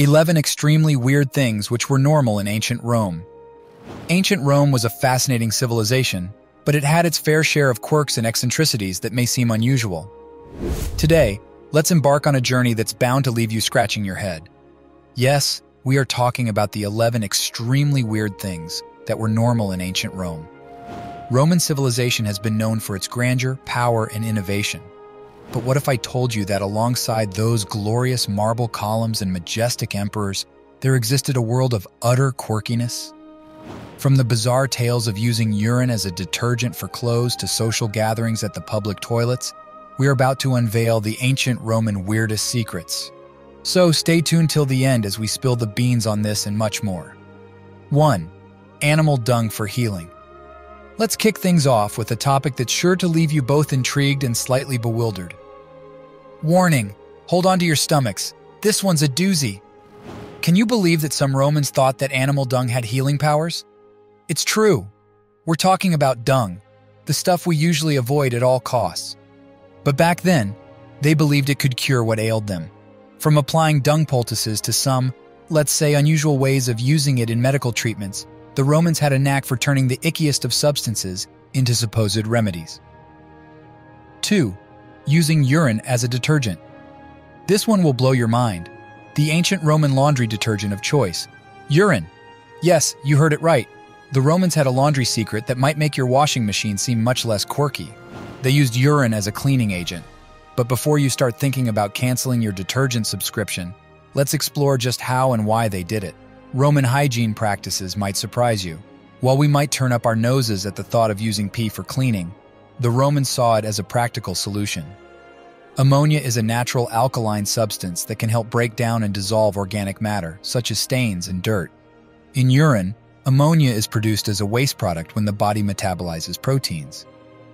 11 extremely weird things which were normal in ancient Rome. Ancient Rome was a fascinating civilization, but it had its fair share of quirks and eccentricities that may seem unusual. Today, let's embark on a journey that's bound to leave you scratching your head. Yes, we are talking about the 11 extremely weird things that were normal in ancient Rome. Roman civilization has been known for its grandeur, power, and innovation. But what if I told you that alongside those glorious marble columns and majestic emperors, there existed a world of utter quirkiness? From the bizarre tales of using urine as a detergent for clothes to social gatherings at the public toilets, we are about to unveil the ancient Roman weirdest secrets. So stay tuned till the end as we spill the beans on this and much more. 1. Animal dung for healing. Let's kick things off with a topic that's sure to leave you both intrigued and slightly bewildered. Warning! Hold on to your stomachs. This one's a doozy. Can you believe that some Romans thought that animal dung had healing powers? It's true. We're talking about dung, the stuff we usually avoid at all costs. But back then, they believed it could cure what ailed them, from applying dung poultices to some, let's say, unusual ways of using it in medical treatments. The Romans had a knack for turning the ickiest of substances into supposed remedies. 2. Using urine as a detergent. This one will blow your mind. The ancient Roman laundry detergent of choice, urine. Yes, you heard it right. The Romans had a laundry secret that might make your washing machine seem much less quirky. They used urine as a cleaning agent. But before you start thinking about canceling your detergent subscription, let's explore just how and why they did it. Roman hygiene practices might surprise you. While we might turn up our noses at the thought of using pee for cleaning, the Romans saw it as a practical solution. Ammonia is a natural alkaline substance that can help break down and dissolve organic matter, such as stains and dirt. In urine, ammonia is produced as a waste product when the body metabolizes proteins.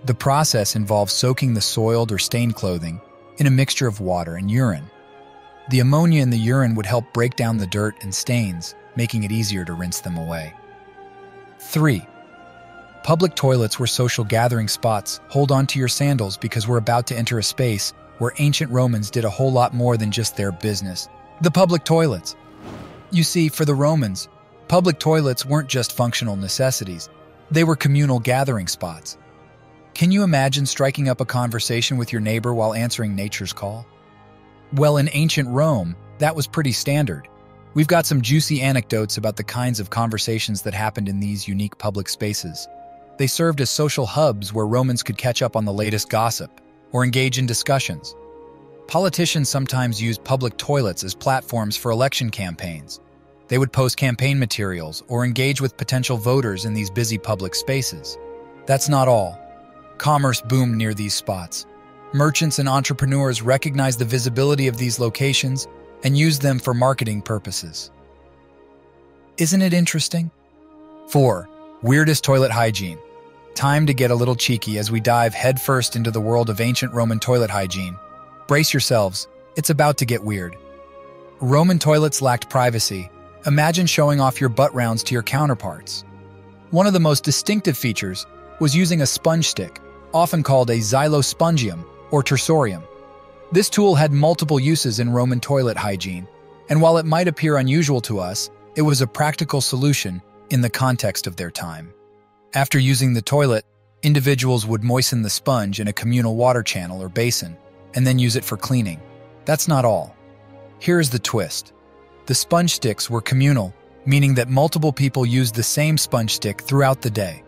The process involves soaking the soiled or stained clothing in a mixture of water and urine. The ammonia in the urine would help break down the dirt and stains, making it easier to rinse them away. 3. Public toilets were social gathering spots. Hold on to your sandals because we're about to enter a space where ancient Romans did a whole lot more than just their business. The public toilets. You see, for the Romans, public toilets weren't just functional necessities. They were communal gathering spots. Can you imagine striking up a conversation with your neighbor while answering nature's call? Well, in ancient Rome, that was pretty standard. We've got some juicy anecdotes about the kinds of conversations that happened in these unique public spaces. They served as social hubs where Romans could catch up on the latest gossip or engage in discussions. Politicians sometimes used public toilets as platforms for election campaigns. They would post campaign materials or engage with potential voters in these busy public spaces. That's not all. Commerce boomed near these spots. Merchants and entrepreneurs recognized the visibility of these locations and used them for marketing purposes. Isn't it interesting? 4. Weirdest toilet hygiene. Time to get a little cheeky as we dive headfirst into the world of ancient Roman toilet hygiene. Brace yourselves, it's about to get weird. Roman toilets lacked privacy. Imagine showing off your butt rounds to your counterparts. One of the most distinctive features was using a sponge stick, often called a xylospongium or tersorium. This tool had multiple uses in Roman toilet hygiene, and while it might appear unusual to us, it was a practical solution in the context of their time. After using the toilet, individuals would moisten the sponge in a communal water channel or basin, and then use it for cleaning. That's not all. Here's the twist. The sponge sticks were communal, meaning that multiple people used the same sponge stick throughout the day.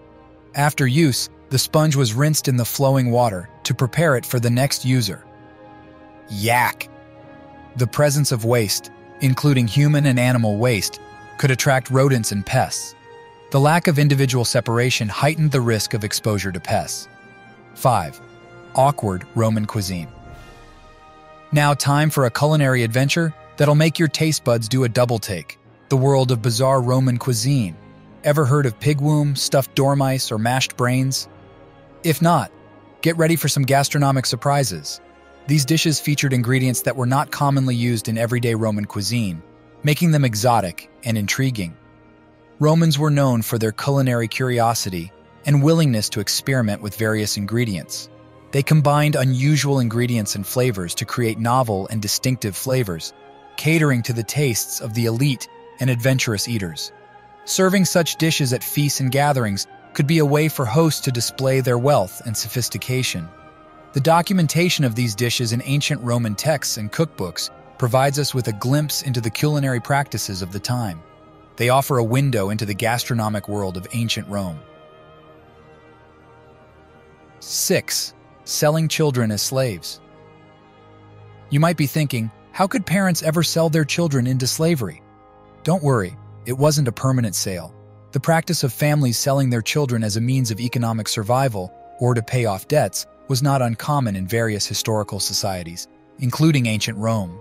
After use, the sponge was rinsed in the flowing water to prepare it for the next user. Yak. The presence of waste, including human and animal waste, could attract rodents and pests. The lack of individual separation heightened the risk of exposure to pests. 5. Awkward Roman cuisine. Now time for a culinary adventure that'll make your taste buds do a double take. The world of bizarre Roman cuisine. Ever heard of pigwomb, stuffed dormice, or mashed brains? If not, get ready for some gastronomic surprises. These dishes featured ingredients that were not commonly used in everyday Roman cuisine, making them exotic and intriguing. Romans were known for their culinary curiosity and willingness to experiment with various ingredients. They combined unusual ingredients and flavors to create novel and distinctive flavors, catering to the tastes of the elite and adventurous eaters. Serving such dishes at feasts and gatherings could be a way for hosts to display their wealth and sophistication. The documentation of these dishes in ancient Roman texts and cookbooks provides us with a glimpse into the culinary practices of the time. They offer a window into the gastronomic world of ancient Rome. 6. Selling children as slaves. You might be thinking, how could parents ever sell their children into slavery? Don't worry, it wasn't a permanent sale. The practice of families selling their children as a means of economic survival or to pay off debts was not uncommon in various historical societies, including ancient Rome.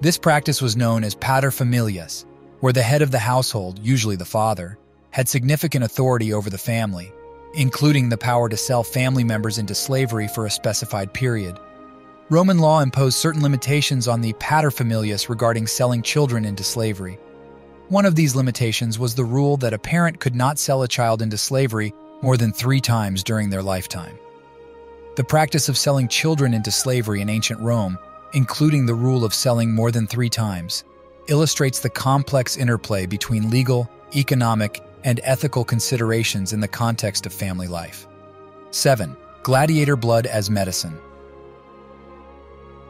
This practice was known as paterfamilias, where the head of the household, usually the father, had significant authority over the family, including the power to sell family members into slavery for a specified period. Roman law imposed certain limitations on the paterfamilias regarding selling children into slavery. One of these limitations was the rule that a parent could not sell a child into slavery more than 3 times during their lifetime. The practice of selling children into slavery in ancient Rome, including the rule of selling more than 3 times, illustrates the complex interplay between legal, economic, and ethical considerations in the context of family life. 7. Gladiator blood as medicine.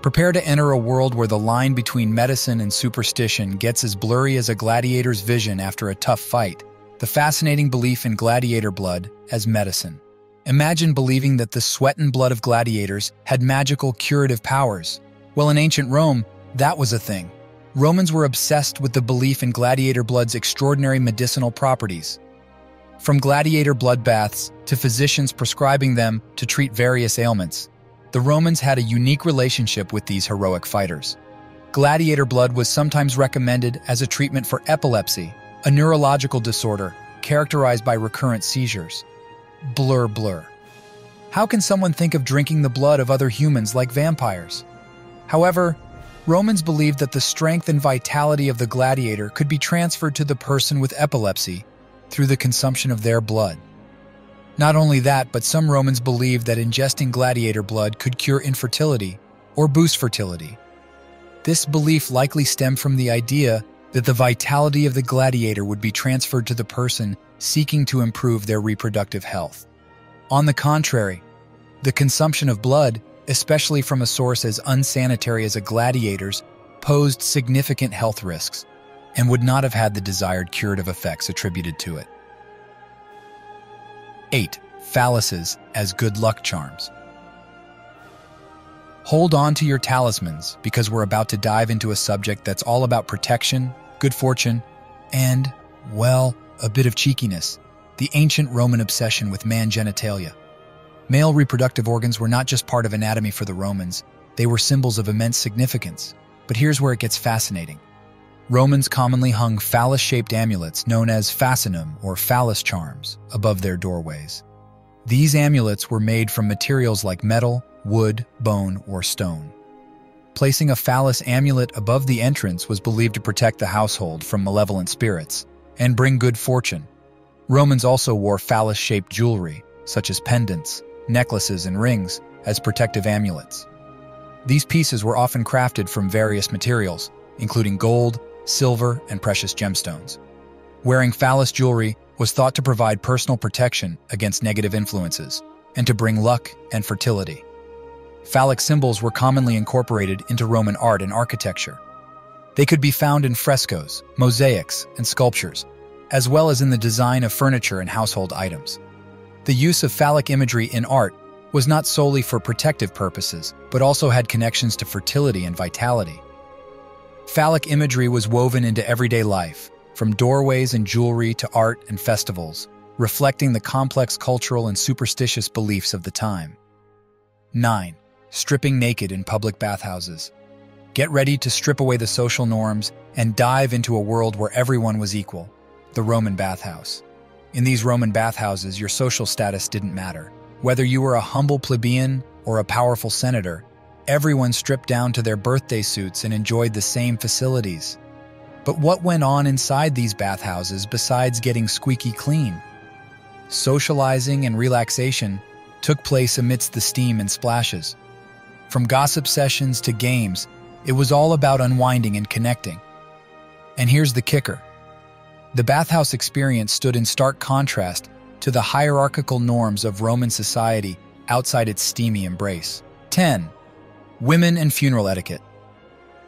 Prepare to enter a world where the line between medicine and superstition gets as blurry as a gladiator's vision after a tough fight. The fascinating belief in gladiator blood as medicine. Imagine believing that the sweat and blood of gladiators had magical curative powers. Well, in ancient Rome, that was a thing. Romans were obsessed with the belief in gladiator blood's extraordinary medicinal properties. From gladiator bloodbaths to physicians prescribing them to treat various ailments, the Romans had a unique relationship with these heroic fighters. Gladiator blood was sometimes recommended as a treatment for epilepsy, a neurological disorder characterized by recurrent seizures. Blur, blur. How can someone think of drinking the blood of other humans like vampires? However, Romans believed that the strength and vitality of the gladiator could be transferred to the person with epilepsy through the consumption of their blood. Not only that, but some Romans believed that ingesting gladiator blood could cure infertility or boost fertility. This belief likely stemmed from the idea that the vitality of the gladiator would be transferred to the person seeking to improve their reproductive health. On the contrary, the consumption of blood, especially from a source as unsanitary as a gladiator's, posed significant health risks and would not have had the desired curative effects attributed to it. 8. Phalluses as good luck charms. Hold on to your talismans, because we're about to dive into a subject that's all about protection, good fortune, and, well, a bit of cheekiness: the ancient Roman obsession with man genitalia. Male reproductive organs were not just part of anatomy for the Romans, they were symbols of immense significance. But here's where it gets fascinating. Romans commonly hung phallus-shaped amulets, known as fascinum or phallus charms, above their doorways. These amulets were made from materials like metal, wood, bone, or stone. Placing a phallus amulet above the entrance was believed to protect the household from malevolent spirits and bring good fortune. Romans also wore phallus-shaped jewelry, such as pendants, necklaces, and rings, as protective amulets. These pieces were often crafted from various materials, including gold, silver, and precious gemstones. Wearing phallus jewelry was thought to provide personal protection against negative influences and to bring luck and fertility. Phallic symbols were commonly incorporated into Roman art and architecture. They could be found in frescoes, mosaics, and sculptures, as well as in the design of furniture and household items. The use of phallic imagery in art was not solely for protective purposes, but also had connections to fertility and vitality. Phallic imagery was woven into everyday life, from doorways and jewelry to art and festivals, reflecting the complex cultural and superstitious beliefs of the time. 9. Stripping naked in public bathhouses. Get ready to strip away the social norms and dive into a world where everyone was equal: the Roman bathhouse. In these Roman bathhouses, your social status didn't matter. Whether you were a humble plebeian or a powerful senator, everyone stripped down to their birthday suits and enjoyed the same facilities. But what went on inside these bathhouses besides getting squeaky clean? Socializing and relaxation took place amidst the steam and splashes. From gossip sessions to games, It was all about unwinding and connecting. And here's the kicker. The bathhouse experience stood in stark contrast to the hierarchical norms of Roman society outside its steamy embrace. 10. Women and funeral etiquette.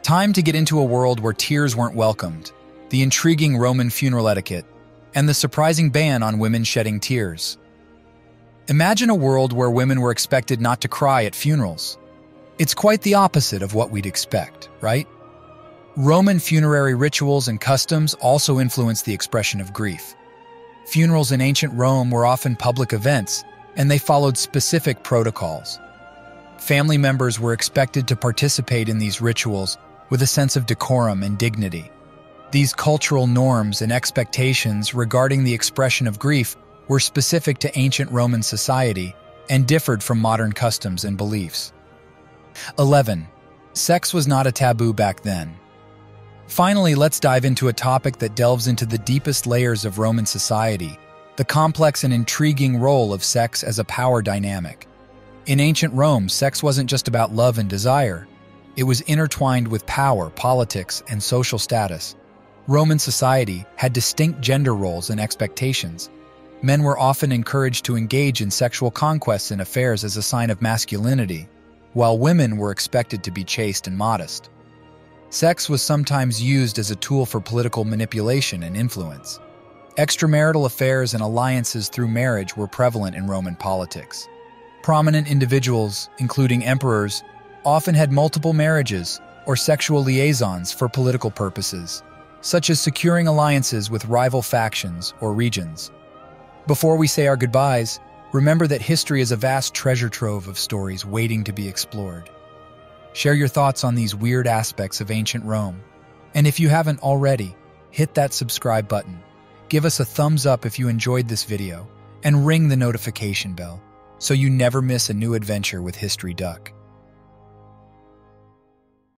Time to get into a world where tears weren't welcomed, the intriguing Roman funeral etiquette, and the surprising ban on women shedding tears. Imagine a world where women were expected not to cry at funerals. It's quite the opposite of what we'd expect, right? Roman funerary rituals and customs also influenced the expression of grief. Funerals in ancient Rome were often public events, and they followed specific protocols. Family members were expected to participate in these rituals with a sense of decorum and dignity. These cultural norms and expectations regarding the expression of grief were specific to ancient Roman society and differed from modern customs and beliefs. 11. Sex was not a taboo back then. Finally, let's dive into a topic that delves into the deepest layers of Roman society, the complex and intriguing role of sex as a power dynamic. In ancient Rome, sex wasn't just about love and desire. It was intertwined with power, politics, and social status. Roman society had distinct gender roles and expectations. Men were often encouraged to engage in sexual conquests and affairs as a sign of masculinity, while women were expected to be chaste and modest. Sex was sometimes used as a tool for political manipulation and influence. Extramarital affairs and alliances through marriage were prevalent in Roman politics. Prominent individuals, including emperors, often had multiple marriages or sexual liaisons for political purposes, such as securing alliances with rival factions or regions. Before we say our goodbyes, remember that history is a vast treasure trove of stories waiting to be explored. Share your thoughts on these weird aspects of ancient Rome. And if you haven't already, hit that subscribe button. Give us a thumbs up if you enjoyed this video, and ring the notification bell so you never miss a new adventure with History Duck.